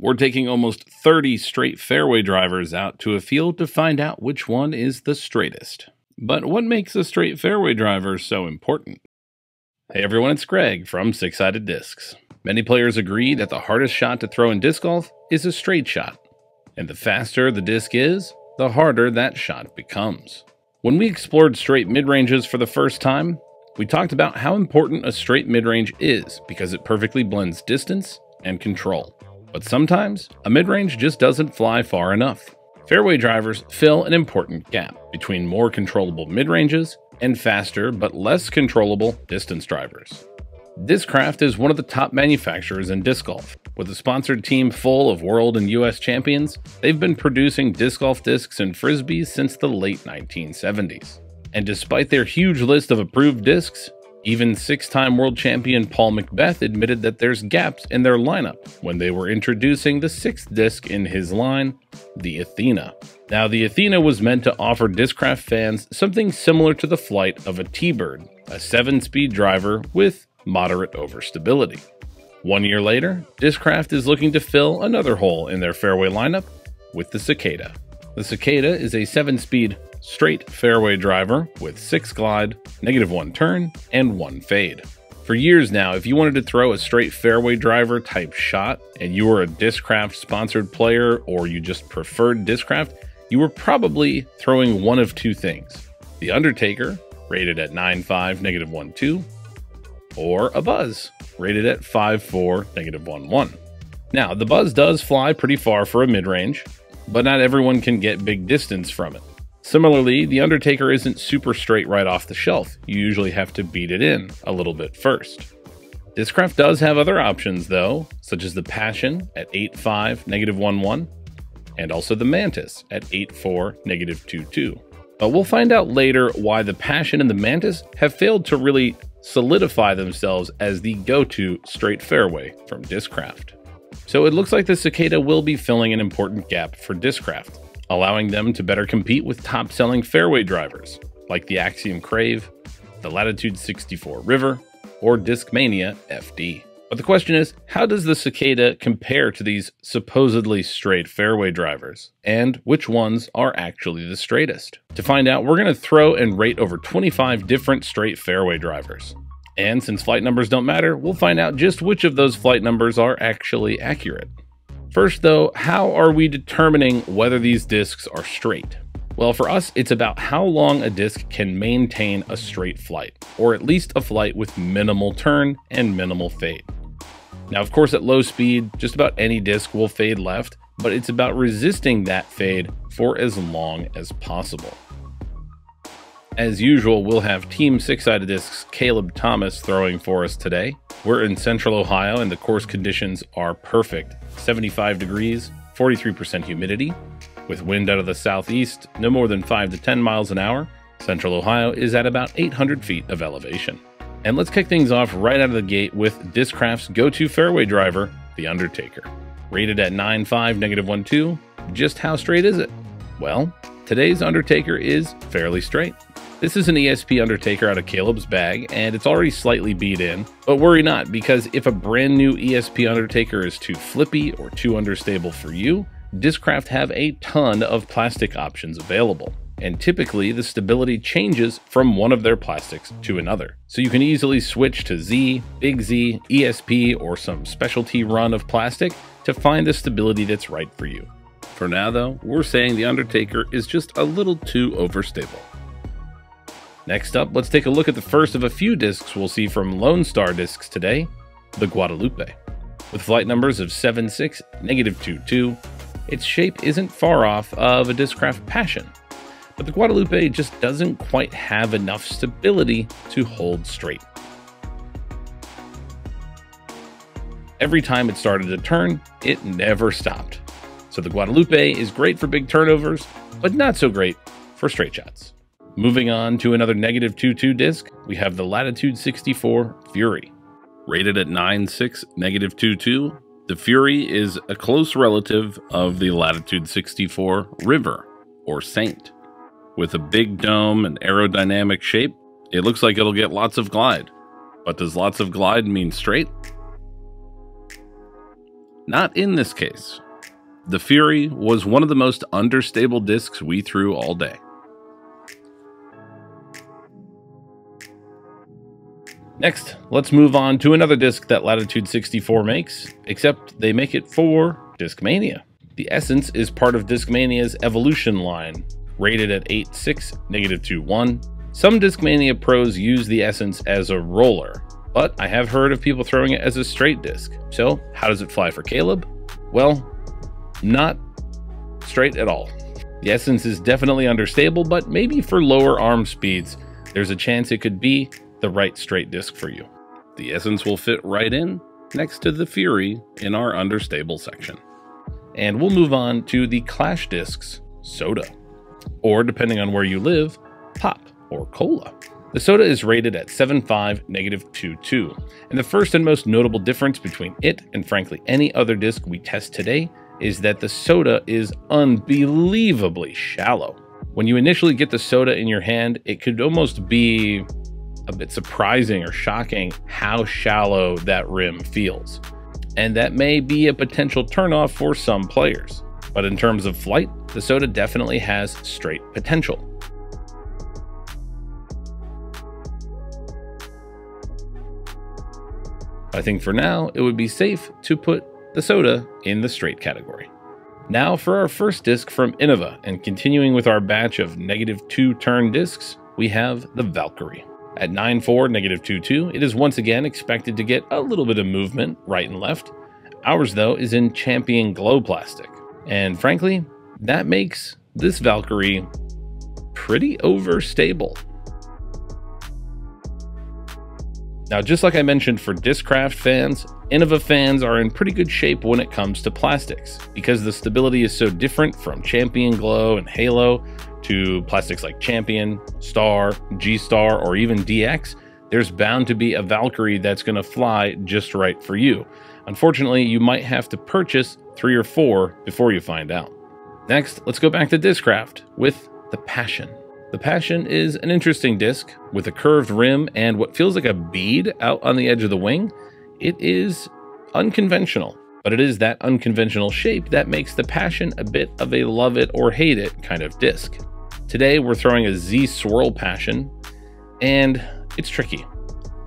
We're taking almost 30 straight fairway drivers out to a field to find out which one is the straightest. But what makes a straight fairway driver so important? Hey everyone, it's Greg from Six Sided Discs. Many players agree that the hardest shot to throw in disc golf is a straight shot. And the faster the disc is, the harder that shot becomes. When we explored straight mid-ranges for the first time, we talked about how important a straight mid-range is because it perfectly blends distance and control. But sometimes, a mid-range just doesn't fly far enough. Fairway drivers fill an important gap between more controllable mid-ranges and faster but less controllable distance drivers. Discraft is one of the top manufacturers in disc golf. With a sponsored team full of world and US champions, they've been producing disc golf discs and frisbees since the late 1970s. And despite their huge list of approved discs, even six-time world champion Paul McBeth admitted that there's gaps in their lineup when they were introducing the sixth disc in his line, the Athena. Now, the Athena was meant to offer Discraft fans something similar to the flight of a T-Bird, a 7-speed driver with moderate overstability. 1 year later, Discraft is looking to fill another hole in their fairway lineup with the Cicada. The Cicada is a 7-speed straight fairway driver with 6 glide, -1 turn, and 1 fade. For years now, if you wanted to throw a straight fairway driver type shot and you were a Discraft sponsored player or you just preferred Discraft, you were probably throwing one of two things. The Undertaker, rated at 9.5, -1.2, or a Buzz, rated at 5.4, -1.1. Now, the Buzz does fly pretty far for a mid-range, but not everyone can get big distance from it. Similarly, the Undertaker isn't super straight right off the shelf. You usually have to beat it in a little bit first. Discraft does have other options though, such as the Passion at 8.5, -1.1, and also the Mantis at 8.4, -2.2. But we'll find out later why the Passion and the Mantis have failed to really solidify themselves as the go-to straight fairway from Discraft. So it looks like the Cicada will be filling an important gap for Discraft, allowing them to better compete with top-selling fairway drivers like the Axiom Crave, the Latitude 64 River, or Discmania FD. But the question is, how does the Cicada compare to these supposedly straight fairway drivers? And which ones are actually the straightest? To find out, we're going to throw and rate over 25 different straight fairway drivers. And since flight numbers don't matter, we'll find out just which of those flight numbers are actually accurate. First though, how are we determining whether these discs are straight? Well, for us, it's about how long a disc can maintain a straight flight, or at least a flight with minimal turn and minimal fade. Now, of course, at low speed, just about any disc will fade left, but it's about resisting that fade for as long as possible. As usual, we'll have Team Six-Sided Discs Caleb Thomas throwing for us today. We're in Central Ohio and the course conditions are perfect. 75 degrees, 43% humidity, with wind out of the southeast, no more than 5 to 10 miles an hour. Central Ohio is at about 800 feet of elevation. And let's kick things off right out of the gate with Discraft's go-to fairway driver, the Undertaker. Rated at 9.5, -1.2, just how straight is it? Well, today's Undertaker is fairly straight. This is an ESP Undertaker out of Caleb's bag, and it's already slightly beat in, but worry not, because if a brand new ESP Undertaker is too flippy or too understable for you, Discraft have a ton of plastic options available, and typically the stability changes from one of their plastics to another. So you can easily switch to Z, Big Z, ESP, or some specialty run of plastic to find the stability that's right for you. For now though, we're saying the Undertaker is just a little too overstable. Next up, let's take a look at the first of a few discs we'll see from Lone Star Discs today, the Guadalupe. With flight numbers of 7.6, -2.2, its shape isn't far off of a Discraft Passion, but the Guadalupe just doesn't quite have enough stability to hold straight. Every time it started a turn, it never stopped. So the Guadalupe is great for big turnovers, but not so great for straight shots. Moving on to another -2.2 disc, we have the Latitude 64 Fury. Rated at 9.6, -2.2, the Fury is a close relative of the Latitude 64 River, or Saint. With a big dome and aerodynamic shape, it looks like it'll get lots of glide. But does lots of glide mean straight? Not in this case. The Fury was one of the most understable discs we threw all day. Next, let's move on to another disc that Latitude 64 makes, except they make it for Discmania. The Essence is part of Discmania's Evolution line, rated at 8.6, -2.1. Some Discmania pros use the Essence as a roller, but I have heard of people throwing it as a straight disc. So how does it fly for Caleb? Well, not straight at all. The Essence is definitely understable, but maybe for lower arm speeds, there's a chance it could be the right straight disc for you. The Essence will fit right in next to the Fury in our understable section. And we'll move on to the Clash Discs Soda, or depending on where you live, Pop or Cola. The Soda is rated at 7.5, -2.2, and the first and most notable difference between it and frankly any other disc we test today is that the Soda is unbelievably shallow. When you initially get the Soda in your hand, it could almost be a bit surprising or shocking how shallow that rim feels. And that may be a potential turnoff for some players. But in terms of flight, the Soda definitely has straight potential. I think for now, it would be safe to put the Soda in the straight category. Now for our first disc from Innova, and continuing with our batch of -2 turn discs, we have the Valkyrie. At 9.4, -2.2, it is once again expected to get a little bit of movement right and left. Ours, though, is in Champion glow plastic. And frankly, that makes this Valkyrie pretty overstable. Now, just like I mentioned for Discraft fans, Innova fans are in pretty good shape when it comes to plastics, because the stability is so different from Champion glow and Halo to plastics like Champion, Star, G-Star, or even DX. There's bound to be a Valkyrie that's going to fly just right for you. Unfortunately, you might have to purchase 3 or 4 before you find out. Next, let's go back to Discraft with the Passion. The Passion is an interesting disc with a curved rim and what feels like a bead out on the edge of the wing. It is unconventional, but it is that unconventional shape that makes the Passion a bit of a love it or hate it kind of disc. Today, we're throwing a Z-Swirl Passion, and it's tricky.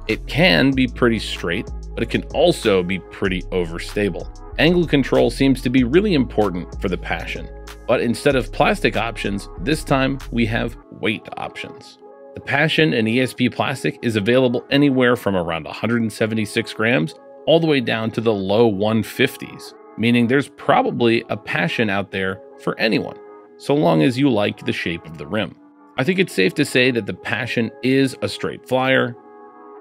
It can be pretty straight, but it can also be pretty overstable. Angle control seems to be really important for the Passion, but instead of plastic options, this time we have weight options. The Passion in ESP plastic is available anywhere from around 176 grams all the way down to the low 150s, meaning there's probably a Passion out there for anyone, so long as you like the shape of the rim. I think it's safe to say that the Passion is a straight flyer,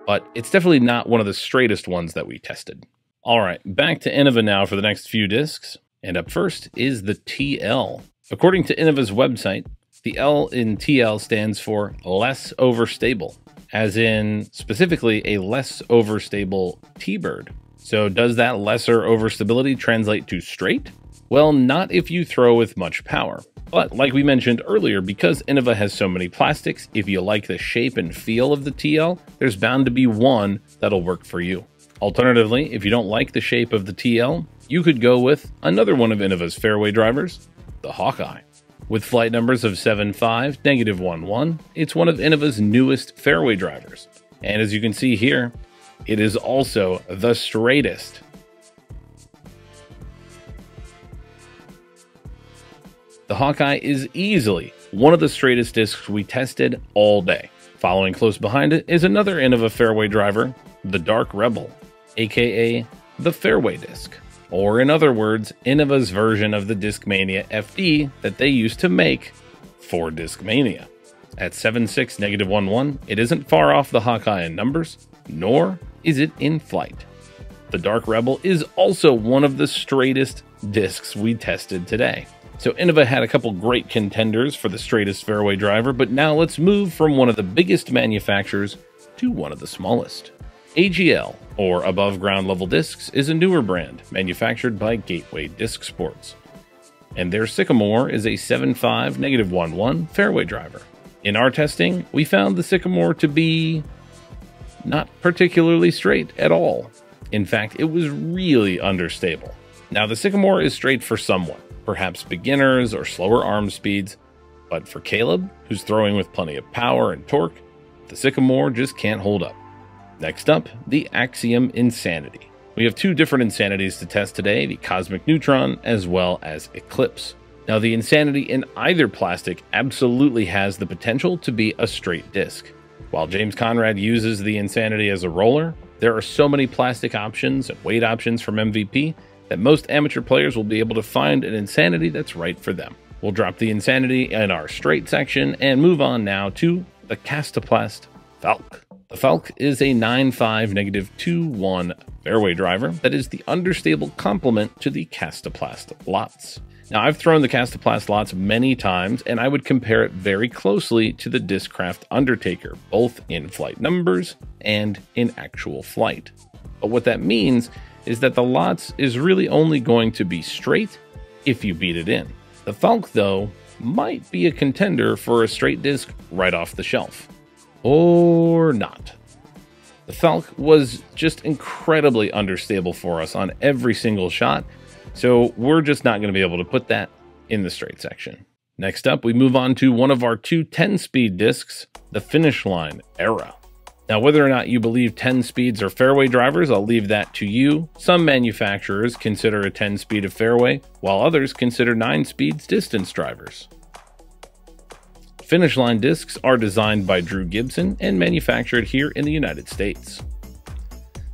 but it's definitely not one of the straightest ones that we tested. All right, back to Innova now for the next few discs. And up first is the TL. According to Innova's website, the L in TL stands for less overstable, as in specifically a less overstable T-Bird. So does that lesser overstability translate to straight? Well, not if you throw with much power. But like we mentioned earlier, because Innova has so many plastics, if you like the shape and feel of the TL, there's bound to be one that'll work for you. Alternatively, if you don't like the shape of the TL, you could go with another one of Innova's fairway drivers, the Hawkeye. With flight numbers of 7.5, -1.1, it's one of Innova's newest fairway drivers. And as you can see here, it is also the straightest. The Hawkeye is easily one of the straightest discs we tested all day. Following close behind it is another Innova fairway driver, the Dark Rebel, aka the fairway disc. Or in other words, Innova's version of the Discmania FD that they used to make for Discmania. At 7.6, -1.1, it isn't far off the Hawkeye in numbers, nor is it in flight. The Dark Rebel is also one of the straightest discs we tested today. So Innova had a couple great contenders for the straightest fairway driver, but now let's move from one of the biggest manufacturers to one of the smallest. AGL, or Above Ground Level Discs, is a newer brand manufactured by Gateway Disc Sports. And their Sycamore is a 7.5, -1.1 fairway driver. In our testing, we found the Sycamore to be not particularly straight at all. In fact, it was really understable. Now the Sycamore is straight for someone, perhaps beginners or slower arm speeds, but for Caleb, who's throwing with plenty of power and torque, the Sycamore just can't hold up. Next up, the Axiom Insanity. We have two different Insanities to test today, the Cosmic Neutron as well as Eclipse. Now the Insanity in either plastic absolutely has the potential to be a straight disc. While James Conrad uses the Insanity as a roller, there are so many plastic options and weight options from MVP that most amateur players will be able to find an Insanity that's right for them. We'll drop the Insanity in our straight section and move on now to the Castoplast Falk. The Falk is a 9.5 -2.1 fairway driver that is the understable complement to the Castoplast Lots. Now I've thrown the Castoplast Lots many times and I would compare it very closely to the Discraft Undertaker, both in flight numbers and in actual flight. But what that means is that the Lots is really only going to be straight if you beat it in. The Falk, though, might be a contender for a straight disc right off the shelf. Or not. The Falk was just incredibly understable for us on every single shot, so we're just not going to be able to put that in the straight section. Next up, we move on to one of our two 10-speed discs, the Finish Line Era. Now, whether or not you believe 10 speeds are fairway drivers, I'll leave that to you. Some manufacturers consider a 10 speed a fairway, while others consider 9 speeds distance drivers. Finish Line discs are designed by Drew Gibson and manufactured here in the United States.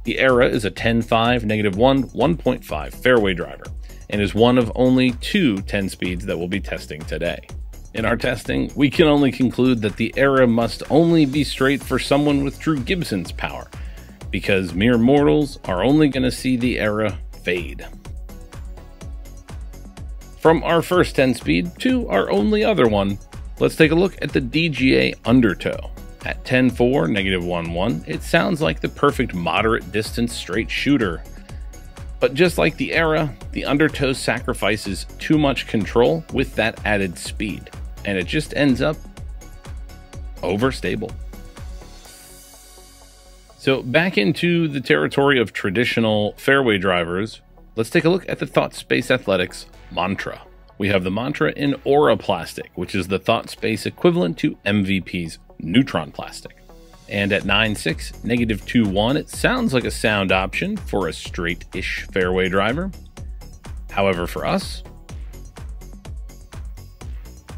The Era is a 10.5 -1, 1.5 fairway driver and is one of only two 10 speeds that we'll be testing today. In our testing, we can only conclude that the Era must only be straight for someone with Drew Gibson's power, because mere mortals are only going to see the Era fade. From our first 10 speed to our only other one, let's take a look at the DGA Undertow. At 10.4 -1.1, it sounds like the perfect moderate distance straight shooter. But just like the Era, the Undertow sacrifices too much control with that added speed, and it just ends up overstable. So back into the territory of traditional fairway drivers, let's take a look at the Thought Space Athletics Mantra. We have the Mantra in Aura plastic, which is the Thought Space equivalent to MVP's Neutron plastic. And at 9.6 -2.1, it sounds like a sound option for a straight-ish fairway driver. However, for us,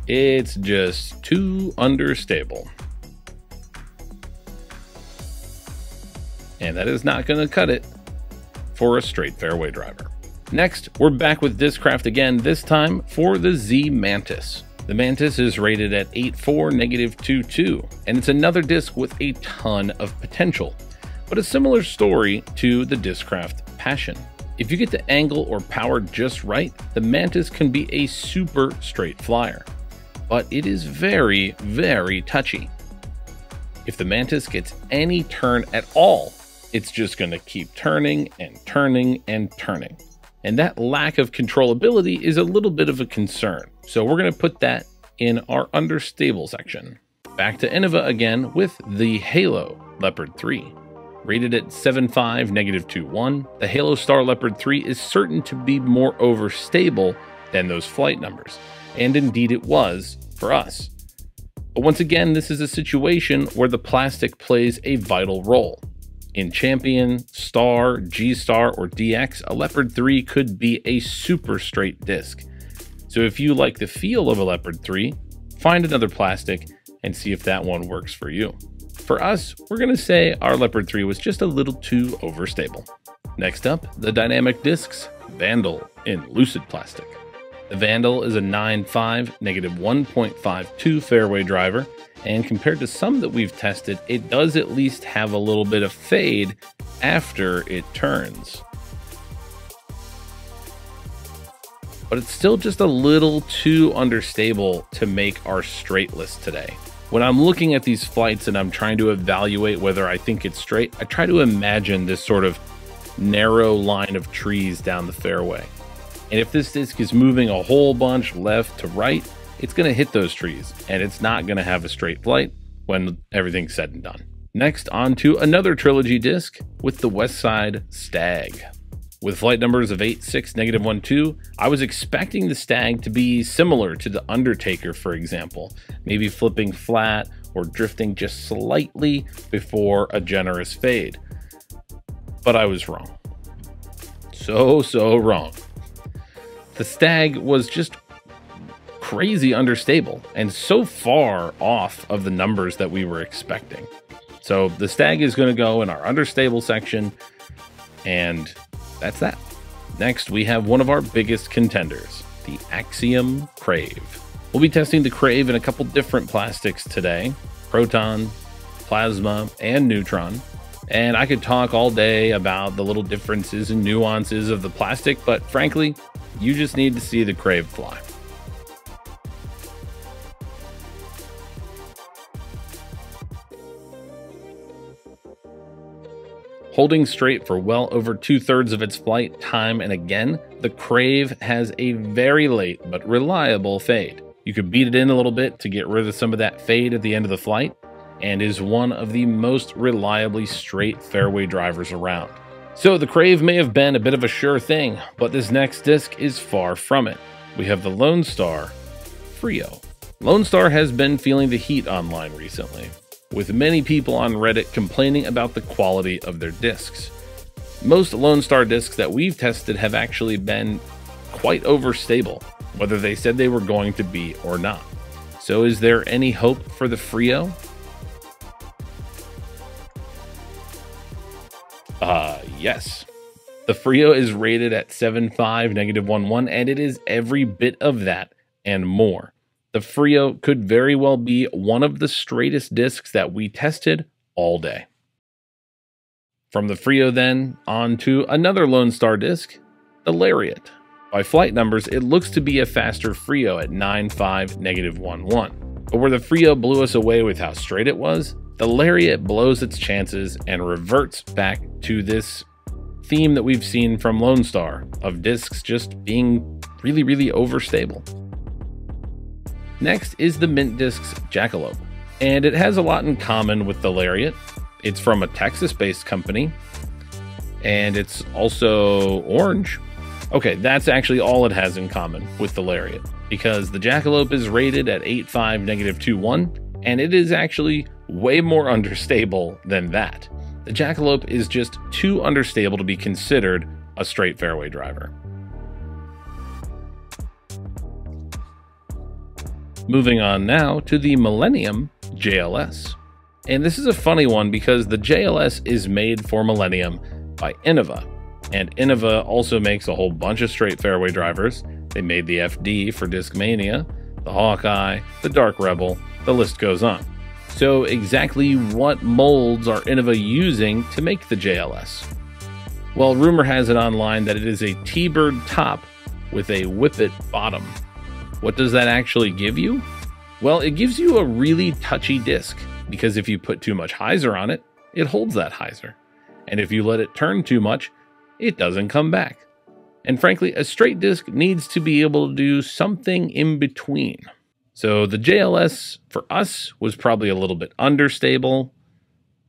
it's just too understable. And that is not going to cut it for a straight fairway driver. Next, we're back with Discraft again, this time for the Z Mantis. The Mantis is rated at 8.4 -2.2, and it's another disc with a ton of potential, but a similar story to the Discraft Passion. If you get the angle or power just right, the Mantis can be a super straight flyer, but it is very, very touchy. If the Mantis gets any turn at all, it's just going to keep turning and turning and turning. And that lack of controllability is a little bit of a concern. So we're going to put that in our understable section. Back to Innova again with the Halo Leopard 3. Rated at 7.5 -2.1, the Halo Star Leopard 3 is certain to be more overstable than those flight numbers. And indeed it was for us. But once again, this is a situation where the plastic plays a vital role. In Champion, Star, G-Star, or DX, a Leopard 3 could be a super straight disc. So if you like the feel of a Leopard 3, find another plastic and see if that one works for you. For us, we're going to say our Leopard 3 was just a little too overstable. Next up, the dynamic discs Vandal in Lucid plastic. The Vandal is a 9.5 -1.52 fairway driver, and compared to some that we've tested, it does at least have a little bit of fade after it turns. But it's still just a little too understable to make our straight list today. When I'm looking at these flights and I'm trying to evaluate whether I think it's straight, I try to imagine this sort of narrow line of trees down the fairway. And if this disc is moving a whole bunch left to right, it's going to hit those trees, and it's not going to have a straight flight when everything's said and done. Next, on to another trilogy disc with the West Side Stag. With flight numbers of 8, 6, negative 1, 2, I was expecting the stag to be similar to the Undertaker, for example, maybe flipping flat or drifting just slightly before a generous fade. But I was wrong. So wrong. The stag was just crazy understable and so far off of the numbers that we were expecting. So the stag is going to go in our understable section, and that's that. Next, we have one of our biggest contenders, the Axiom Crave. We'll be testing the Crave in a couple different plastics today, Proton, Plasma, and Neutron. And I could talk all day about the little differences and nuances of the plastic, but frankly, you just need to see the Crave fly. Holding straight for well over 2/3 of its flight time, and again, the Crave has a very late but reliable fade. You could beat it in a little bit to get rid of some of that fade at the end of the flight, and is one of the most reliably straight fairway drivers around. So the Crave may have been a bit of a sure thing, but this next disc is far from it. We have the Lone Star Frio. Lone Star has been feeling the heat online recently, with many people on Reddit complaining about the quality of their discs. Most Lone Star discs that we've tested have actually been quite overstable, whether they said they were going to be or not. So is there any hope for the Frio? Yes. The Frio is rated at 7.5, negative 1.1, and it is every bit of that and more. The Frio could very well be one of the straightest discs that we tested all day. From the Frio then, on to another Lone Star disc, the Lariat. By flight numbers, it looks to be a faster Frio at 9.5, negative 1.1. But where the Frio blew us away with how straight it was, the Lariat blows its chances and reverts back to this theme that we've seen from Lone Star of discs just being really overstable. Next is the Mint Discs Jackalope, and it has a lot in common with the Lariat. It's from a Texas-based company, and it's also orange. Okay, that's actually all it has in common with the Lariat, because the Jackalope is rated at 8.5, negative 2.1, and it is actually way more understable than that. The Jackalope is just too understable to be considered a straight fairway driver. Moving on now to the Millennium JLS. And this is a funny one because the JLS is made for Millennium by Innova. And Innova also makes a whole bunch of straight fairway drivers. They made the FD for Discmania, the Hawkeye, the Dark Rebel, the list goes on. So exactly what molds are Innova using to make the JLS? Well, rumor has it online that it is a T-Bird top with a Whippet bottom. What does that actually give you? Well, it gives you a really touchy disc, because if you put too much hyzer on it, it holds that hyzer. And if you let it turn too much, it doesn't come back. And frankly, a straight disc needs to be able to do something in between. So the JLS for us was probably a little bit understable.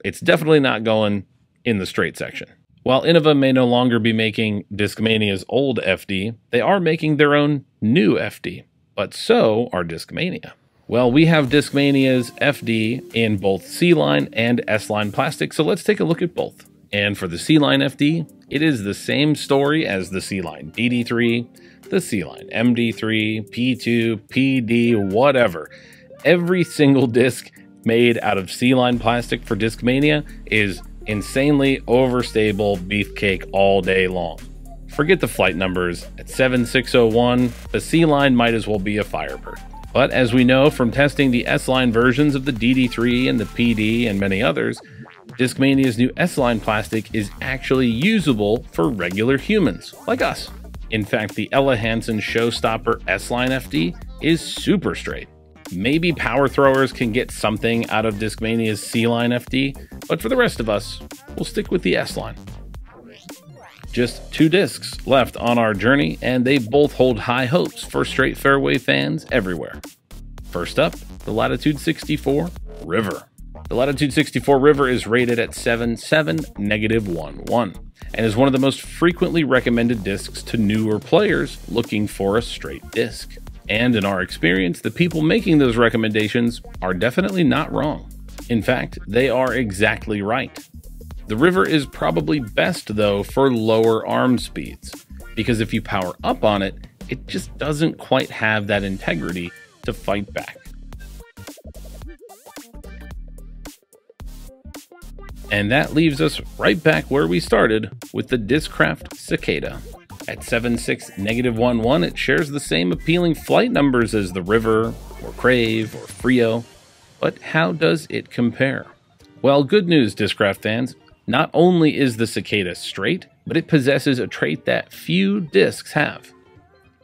It's definitely not going in the straight section. While Innova may no longer be making Discmania's old FD, they are making their own new FD. But so are Discmania. Well, we have Discmania's FD in both C-Line and S-Line plastic, so let's take a look at both. And for the C-Line FD, it is the same story as the C-Line DD3, the C-Line MD3, P2, PD, whatever. Every single disc made out of C-Line plastic for Discmania is insanely overstable beefcake all day long. Forget the flight numbers. At 7601, the C-Line might as well be a Firebird. But as we know from testing the S-Line versions of the DD3 and the PD and many others, Discmania's new S-Line plastic is actually usable for regular humans, like us. In fact, the Ella Hansen Showstopper S-Line FD is super straight. Maybe power throwers can get something out of Discmania's C-Line FD, but for the rest of us, we'll stick with the S-Line. Just two discs left on our journey, and they both hold high hopes for straight fairway fans everywhere. First up, the Latitude 64 River. The Latitude 64 River is rated at 7.7, negative 1.1, and is one of the most frequently recommended discs to newer players looking for a straight disc. And in our experience, the people making those recommendations are definitely not wrong. In fact, they are exactly right. The River is probably best though for lower arm speeds, because if you power up on it, it just doesn't quite have that integrity to fight back. And that leaves us right back where we started with the Discraft Cicada. At 7.6, negative 1.1, it shares the same appealing flight numbers as the River, or Crave, or Frio. But how does it compare? Well, good news, Discraft fans. Not only is the Cicada straight, but it possesses a trait that few discs have.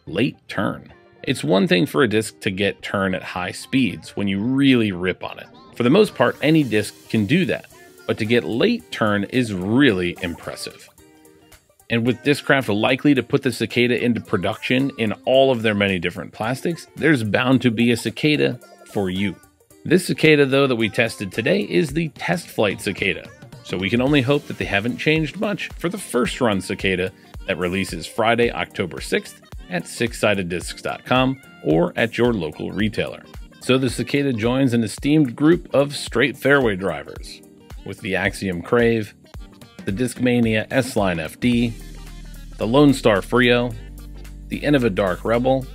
Late turn. It's one thing for a disc to get turn at high speeds when you really rip on it. For the most part, any disc can do that, but to get late turn is really impressive. And with Discraft likely to put the Cicada into production in all of their many different plastics, there's bound to be a Cicada for you. This Cicada though that we tested today is the Test Flight Cicada, so we can only hope that they haven't changed much for the first run Cicada that releases Friday, October 6th, at sixsideddiscs.com or at your local retailer. So the Cicada joins an esteemed group of straight fairway drivers with the Axiom Crave, the Discmania S-Line FD, the Lone Star Frio, the Innova Dark Rebel,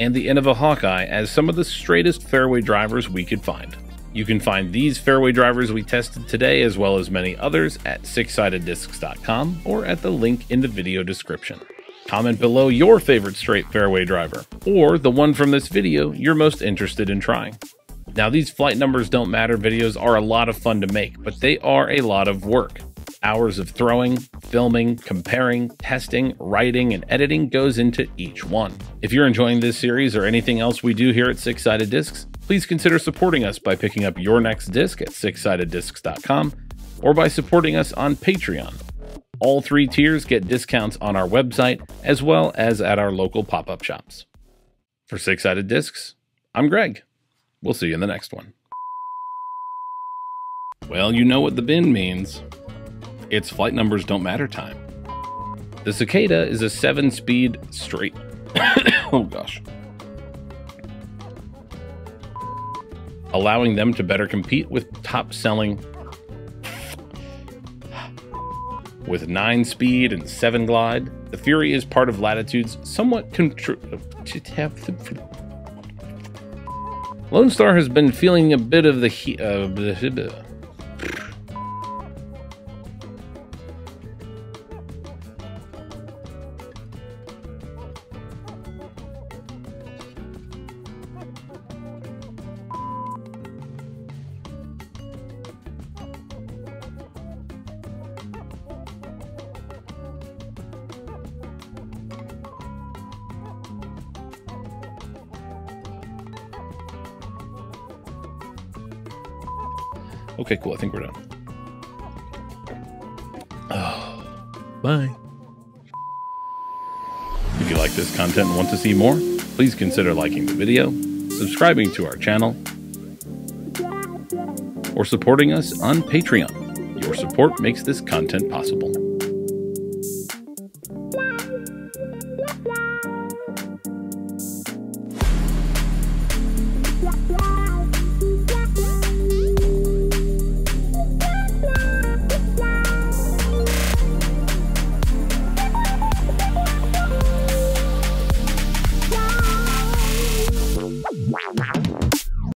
and the Innova Hawkeye as some of the straightest fairway drivers we could find. You can find these fairway drivers we tested today as well as many others at sixsideddiscs.com or at the link in the video description. Comment below your favorite straight fairway driver, or the one from this video you're most interested in trying. Now, these flight numbers don't matter videos are a lot of fun to make, but they are a lot of work. Hours of throwing, filming, comparing, testing, writing, and editing goes into each one. If you're enjoying this series or anything else we do here at Six Sided Discs, please consider supporting us by picking up your next disc at sixsideddiscs.com or by supporting us on Patreon. All three tiers get discounts on our website, as well as at our local pop-up shops. For Six Sided Discs, I'm Greg. We'll see you in the next one. Well, you know what the bin means. It's flight numbers don't matter time. The Cicada is a 7-speed straight. Oh gosh. Allowing them to better compete with top-selling with 9 speed and 7 glide, the Fury is part of Latitude's somewhat Lone Star has been feeling a bit of the heat. Okay, cool. I think we're done. Oh, bye. If you like this content and want to see more, please consider liking the video, subscribing to our channel, or supporting us on Patreon. Your support makes this content possible. Wow.